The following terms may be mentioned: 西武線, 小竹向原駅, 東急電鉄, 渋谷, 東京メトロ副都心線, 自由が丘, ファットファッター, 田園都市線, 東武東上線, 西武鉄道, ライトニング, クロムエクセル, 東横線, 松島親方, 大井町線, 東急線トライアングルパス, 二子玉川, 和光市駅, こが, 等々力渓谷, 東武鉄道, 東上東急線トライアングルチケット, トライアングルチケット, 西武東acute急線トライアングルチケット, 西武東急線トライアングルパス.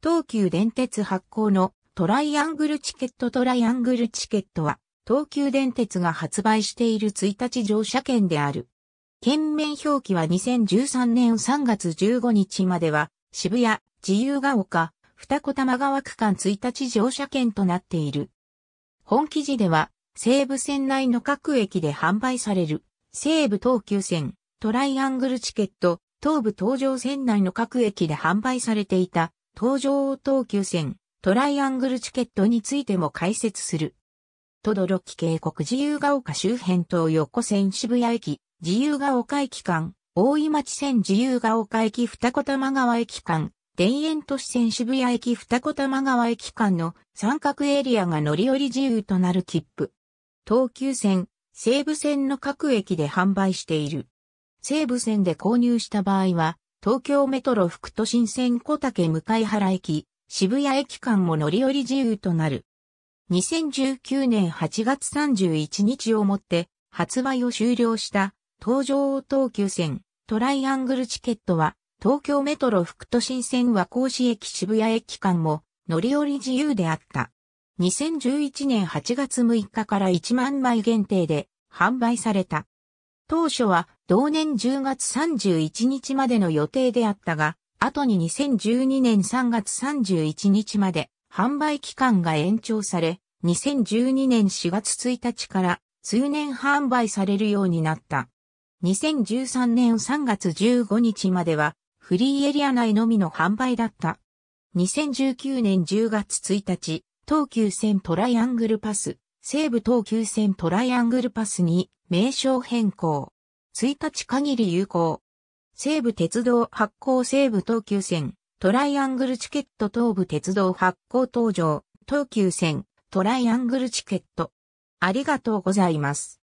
東急電鉄発行のトライアングルチケットは、東急電鉄が発売している1日乗車券である。券面表記は2013年3月15日までは、渋谷、自由が丘、二子玉川区間1日乗車券となっている。本記事では、西武線内の各駅で販売される、西武東急線、トライアングルチケット、東武東上線内の各駅で販売されていた、東上東急線、トライアングルチケットについても解説する。等々力渓谷自由が丘周辺東横線渋谷駅、自由が丘駅間、大井町線自由が丘駅二子玉川駅間、田園都市線渋谷駅二子玉川駅間の三角エリアが乗り降り自由となる切符。東急線、西武線の各駅で販売している。西武線で購入した場合は、東京メトロ副都心線小竹向原駅、渋谷駅間も乗り降り自由となる。2019年8月31日をもって発売を終了した東上東急線トライアングルチケットは東京メトロ副都心線和光市駅渋谷駅間も乗り降り自由であった。2011年8月6日から1万枚限定で販売された。当初は同年10月31日までの予定であったが、後に2012年3月31日まで販売期間が延長され、2012年4月1日から通年販売されるようになった。2013年3月15日まではフリーエリア内のみの販売だった。2019年10月1日、東急線トライアングルパス、西武東急線トライアングルパスに名称変更。1日限り有効。西武鉄道発行西武東急線、トライアングルチケット東武鉄道発行東上、東急線、トライアングルチケット。ありがとうございます。